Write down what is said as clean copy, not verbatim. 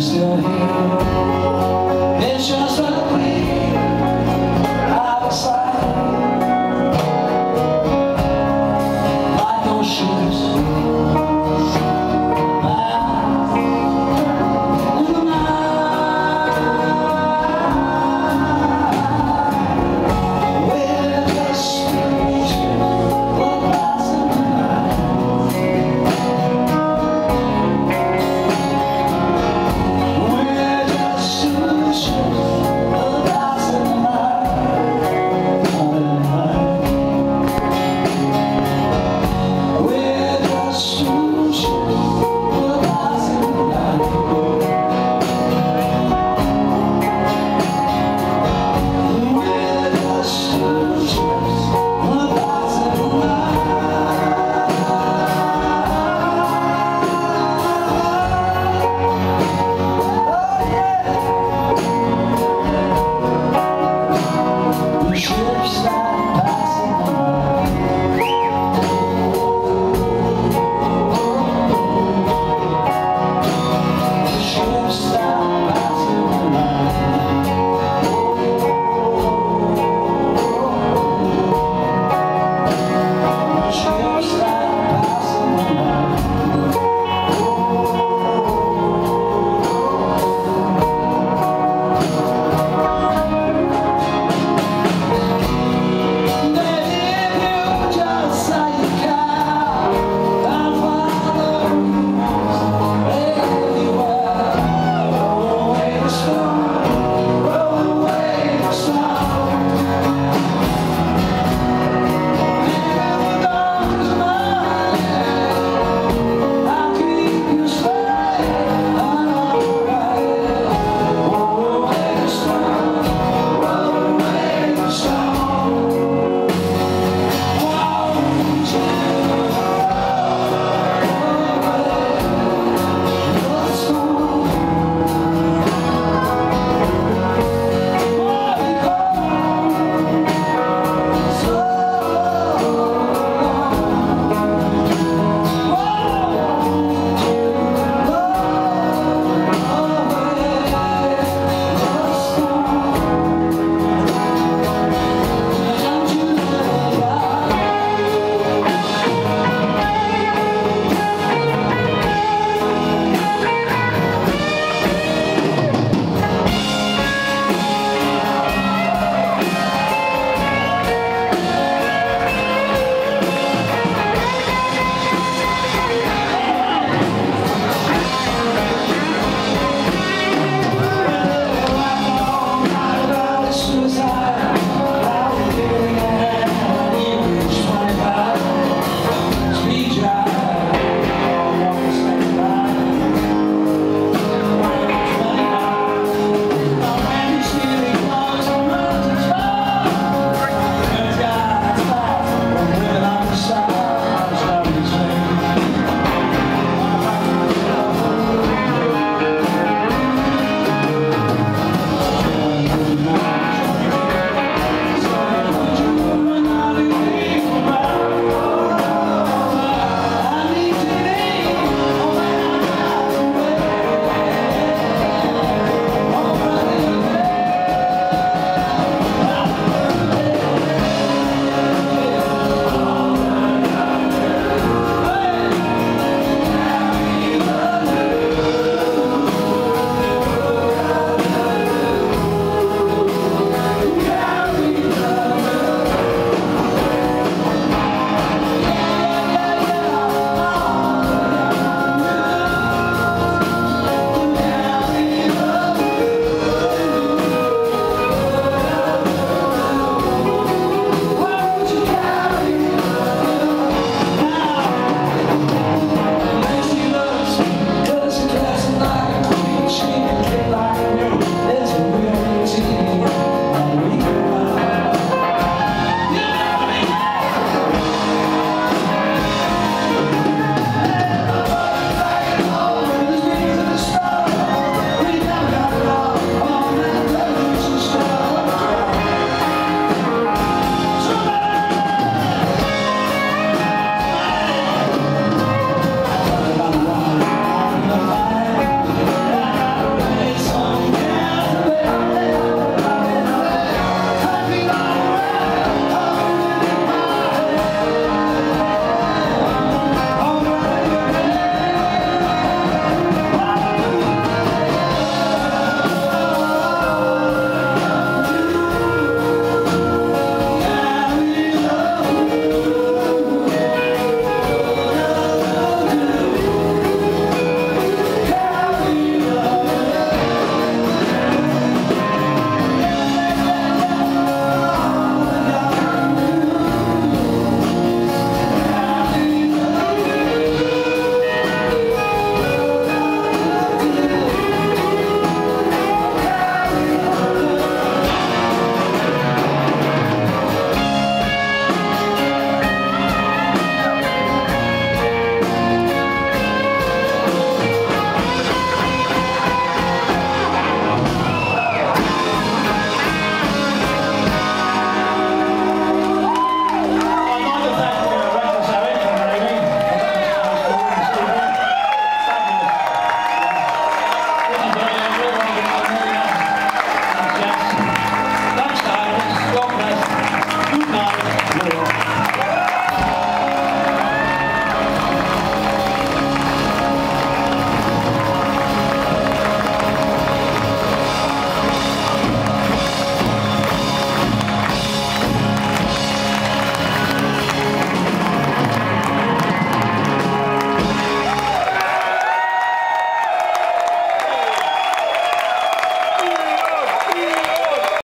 Still here.